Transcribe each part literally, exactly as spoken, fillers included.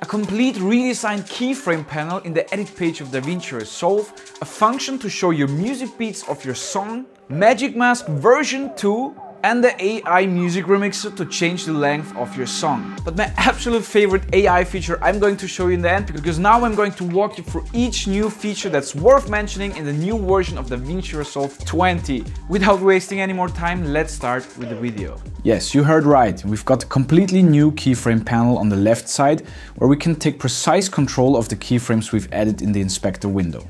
A complete redesigned keyframe panel in the edit page of DaVinci Resolve, a function to show your music beats of your song, Magic Mask version two, and the A I Music Remixer to change the length of your song. But my absolute favorite A I feature I'm going to show you in the end, because now I'm going to walk you through each new feature that's worth mentioning in the new version of DaVinci Resolve twenty. Without wasting any more time, let's start with the video. Yes, you heard right. We've got a completely new keyframe panel on the left side, where we can take precise control of the keyframes we've added in the inspector window.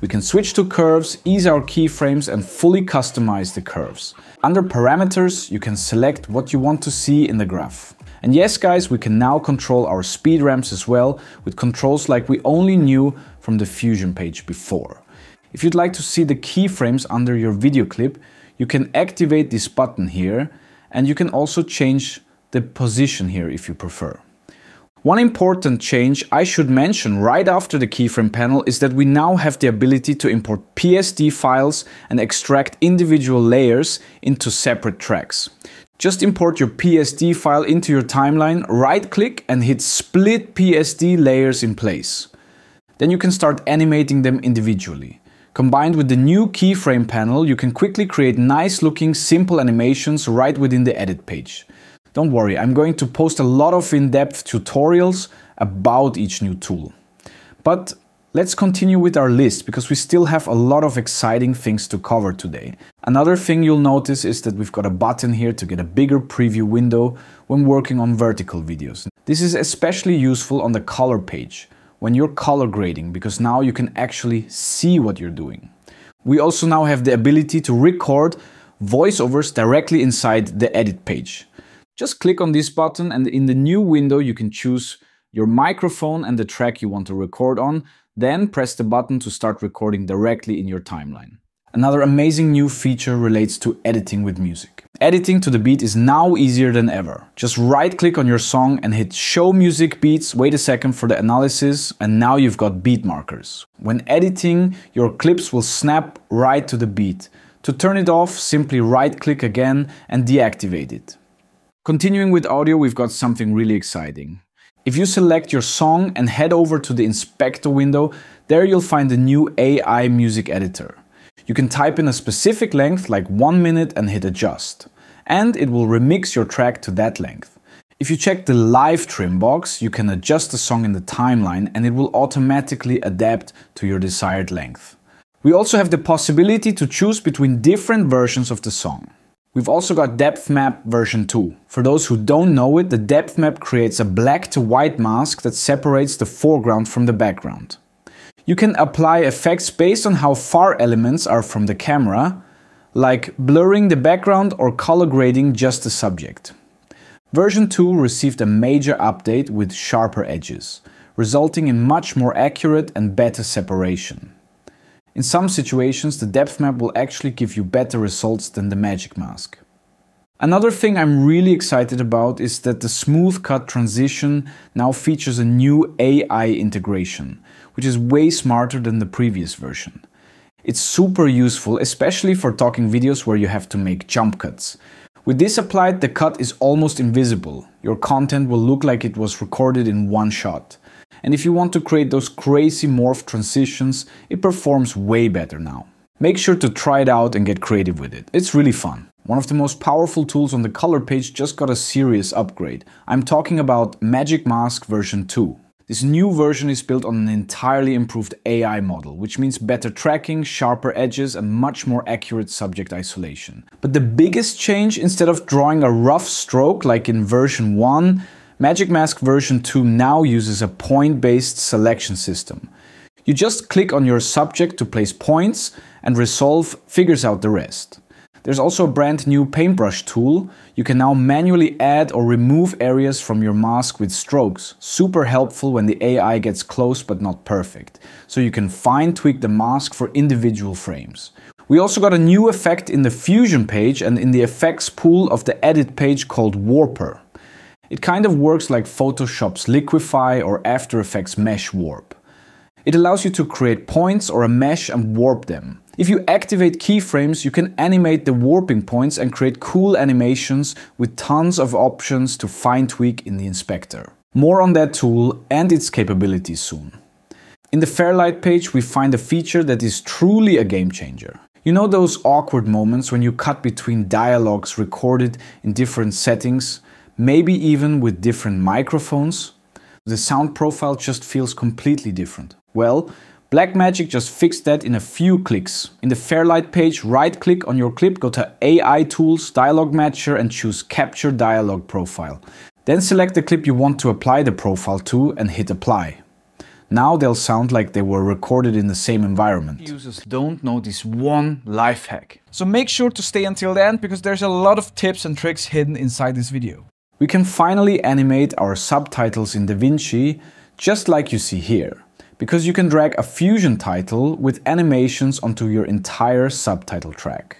We can switch to curves, ease our keyframes and fully customize the curves. Under parameters, you can select what you want to see in the graph. And yes guys, we can now control our speed ramps as well, with controls like we only knew from the Fusion page before. If you'd like to see the keyframes under your video clip, you can activate this button here, and you can also change the position here if you prefer. One important change I should mention right after the keyframe panel is that we now have the ability to import P S D files and extract individual layers into separate tracks. Just import your P S D file into your timeline, right-click and hit Split P S D Layers in Place. Then you can start animating them individually. Combined with the new keyframe panel, you can quickly create nice-looking, simple animations right within the edit page. Don't worry, I'm going to post a lot of in-depth tutorials about each new tool. But let's continue with our list, because we still have a lot of exciting things to cover today. Another thing you'll notice is that we've got a button here to get a bigger preview window when working on vertical videos. This is especially useful on the color page, when you're color grading, because now you can actually see what you're doing. We also now have the ability to record voiceovers directly inside the edit page. Just click on this button and in the new window you can choose your microphone and the track you want to record on, then press the button to start recording directly in your timeline. Another amazing new feature relates to editing with music. Editing to the beat is now easier than ever. Just right-click on your song and hit Show Music Beats, wait a second for the analysis, and now you've got beat markers. When editing, your clips will snap right to the beat. To turn it off, simply right-click again and deactivate it. Continuing with audio, we've got something really exciting. If you select your song and head over to the inspector window, there you'll find the new A I music editor. You can type in a specific length, like one minute, and hit adjust. And it will remix your track to that length. If you check the live trim box, you can adjust the song in the timeline and it will automatically adapt to your desired length. We also have the possibility to choose between different versions of the song. We've also got Depth Map version two. For those who don't know it, the Depth Map creates a black to white mask that separates the foreground from the background. You can apply effects based on how far elements are from the camera, like blurring the background or color grading just the subject. Version two received a major update with sharper edges, resulting in much more accurate and better separation. In some situations, the depth map will actually give you better results than the Magic Mask. Another thing I'm really excited about is that the smooth cut transition now features a new A I integration, which is way smarter than the previous version. It's super useful, especially for talking videos where you have to make jump cuts. With this applied, the cut is almost invisible. Your content will look like it was recorded in one shot. And if you want to create those crazy morph transitions, it performs way better now. Make sure to try it out and get creative with it. It's really fun. One of the most powerful tools on the color page just got a serious upgrade. I'm talking about Magic Mask version two. This new version is built on an entirely improved A I model, which means better tracking, sharper edges, and much more accurate subject isolation. But the biggest change, instead of drawing a rough stroke like in version one, Magic Mask version two now uses a point-based selection system. You just click on your subject to place points and Resolve figures out the rest. There's also a brand new paintbrush tool. You can now manually add or remove areas from your mask with strokes. Super helpful when the A I gets close but not perfect. So you can fine-tweak the mask for individual frames. We also got a new effect in the Fusion page and in the effects pool of the edit page called Warper. It kind of works like Photoshop's Liquify or After Effects Mesh Warp. It allows you to create points or a mesh and warp them. If you activate keyframes, you can animate the warping points and create cool animations with tons of options to fine-tweak in the inspector. More on that tool and its capabilities soon. In the Fairlight page, we find a feature that is truly a game changer. You know those awkward moments when you cut between dialogues recorded in different settings, maybe even with different microphones? The sound profile just feels completely different. Well, Blackmagic just fixed that in a few clicks. In the Fairlight page, right-click on your clip, go to A I Tools, Dialogue Matcher and choose Capture Dialogue Profile. Then select the clip you want to apply the profile to and hit Apply. Now they'll sound like they were recorded in the same environment. Users don't know this one life hack. So make sure to stay until the end because there's a lot of tips and tricks hidden inside this video. We can finally animate our subtitles in DaVinci, just like you see here, because you can drag a Fusion title with animations onto your entire subtitle track.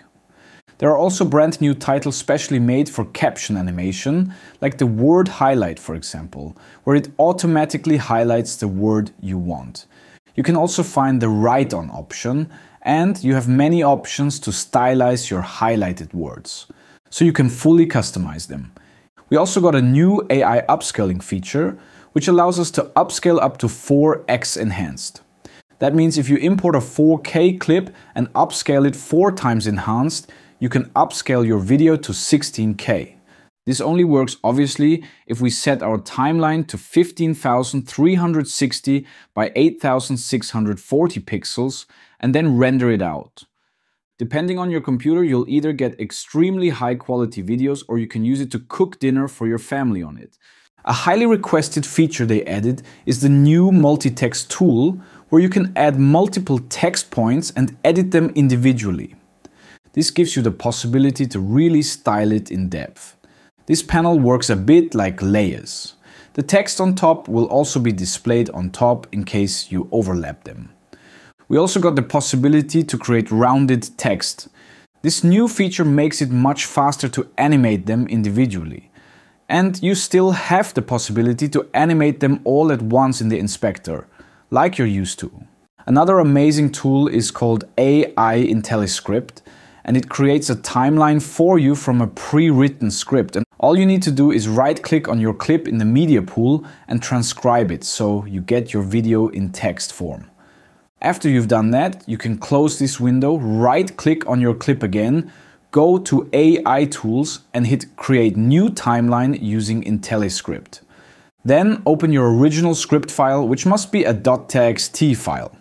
There are also brand new titles specially made for caption animation, like the word highlight for example, where it automatically highlights the word you want. You can also find the write-on option, and you have many options to stylize your highlighted words, so you can fully customize them. We also got a new A I upscaling feature, which allows us to upscale up to four X enhanced. That means if you import a four K clip and upscale it four times enhanced, you can upscale your video to sixteen K. This only works obviously if we set our timeline to fifteen thousand three hundred sixty by eight thousand six hundred forty pixels and then render it out. Depending on your computer, you'll either get extremely high quality videos or you can use it to cook dinner for your family on it. A highly requested feature they added is the new multi-text tool, where you can add multiple text points and edit them individually. This gives you the possibility to really style it in depth. This panel works a bit like layers. The text on top will also be displayed on top in case you overlap them. We also got the possibility to create rounded text. This new feature makes it much faster to animate them individually. And you still have the possibility to animate them all at once in the inspector, like you're used to. Another amazing tool is called A I IntelliScript, and it creates a timeline for you from a pre-written script. And all you need to do is right-click on your clip in the media pool and transcribe it, so you get your video in text form. After you've done that, you can close this window, right-click on your clip again, go to A I Tools and hit Create New Timeline using IntelliScript. Then open your original script file, which must be a .txt file.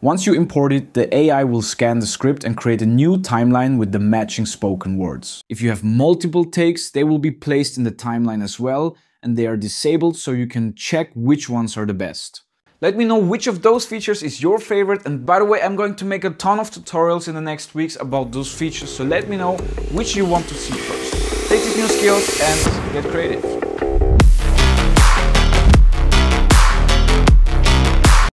Once you import it, the A I will scan the script and create a new timeline with the matching spoken words. If you have multiple takes, they will be placed in the timeline as well, and they are disabled so you can check which ones are the best. Let me know which of those features is your favorite, and by the way, I'm going to make a ton of tutorials in the next weeks about those features, so let me know which you want to see first. Take these new skills and get creative.